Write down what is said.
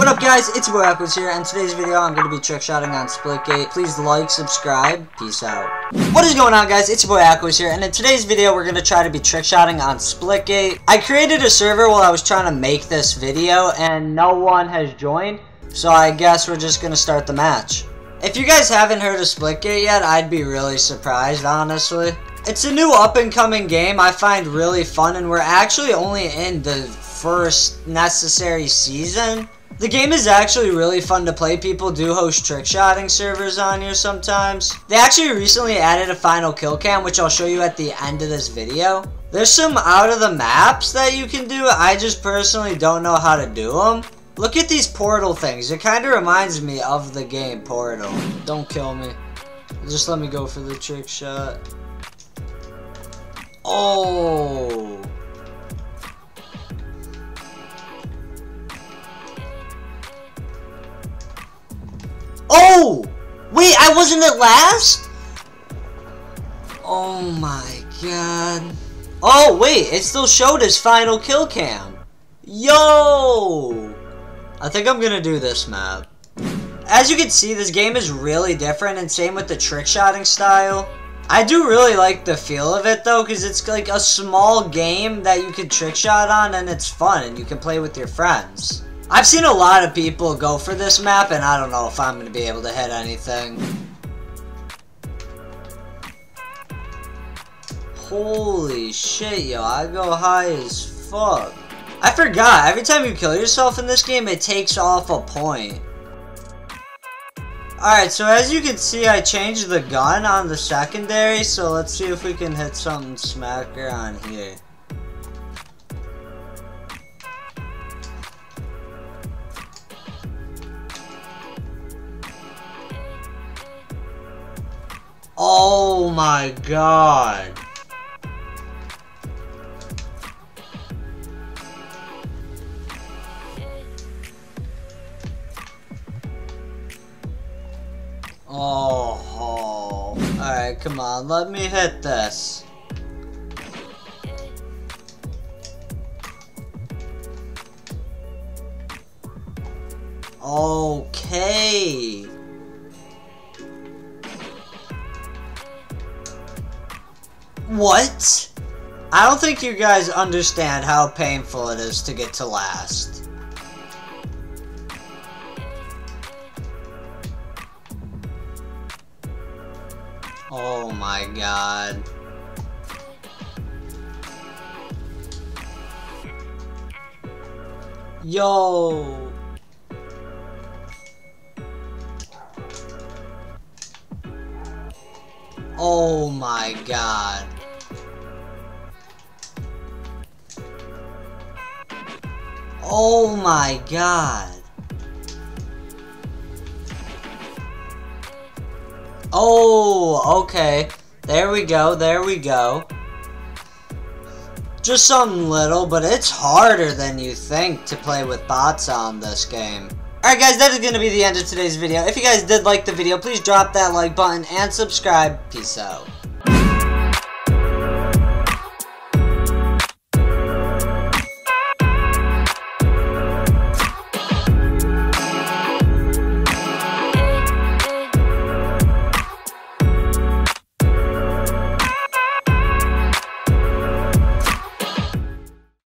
What up, guys? It's your boy Aqqoz here, and today's video I'm going to be trickshotting on Splitgate. Please like, subscribe, peace out. What is going on, guys? It's your boy Aqqoz here, and in today's video we're going to try to be trickshotting on Splitgate. I created a server while I was trying to make this video, and no one has joined, so I guess we're just going to start the match. If you guys haven't heard of Splitgate yet, I'd be really surprised, honestly. It's a new up-and-coming game I find really fun, and we're actually only in the first necessary season. The game is actually really fun to play. People do host trickshotting servers on here sometimes. They actually recently added a final kill cam, which I'll show you at the end of this video. There's some out of the maps that you can do. I just personally don't know how to do them. Look at these portal things. It kind of reminds me of the game Portal. Don't kill me. Just let me go for the trick shot. Oh. Oh! Wait, I wasn't at last? Oh my god. Oh, wait, it still showed his final kill cam. Yo! I think I'm gonna do this map. As you can see, this game is really different, and same with the trickshotting style. I do really like the feel of it, though, because it's like a small game that you can trickshot on, and it's fun, and you can play with your friends. I've seen a lot of people go for this map, and I don't know if I'm going to be able to hit anything. Holy shit, yo, I go high as fuck. I forgot, every time you kill yourself in this game, it takes off a point. Alright, so as you can see, I changed the gun on the secondary, so let's see if we can hit something smacker on here. Oh my god. Oh. All right, come on. Let me hit this. Okay. What? I don't think you guys understand how painful it is to get to last. Oh my god. Yo. Oh my god. Oh my god. Oh, okay. There we go, there we go. Just something little, but it's harder than you think to play with bots on this game. Alright guys, that is going to be the end of today's video. If you guys did like the video, please drop that like button and subscribe. Peace out.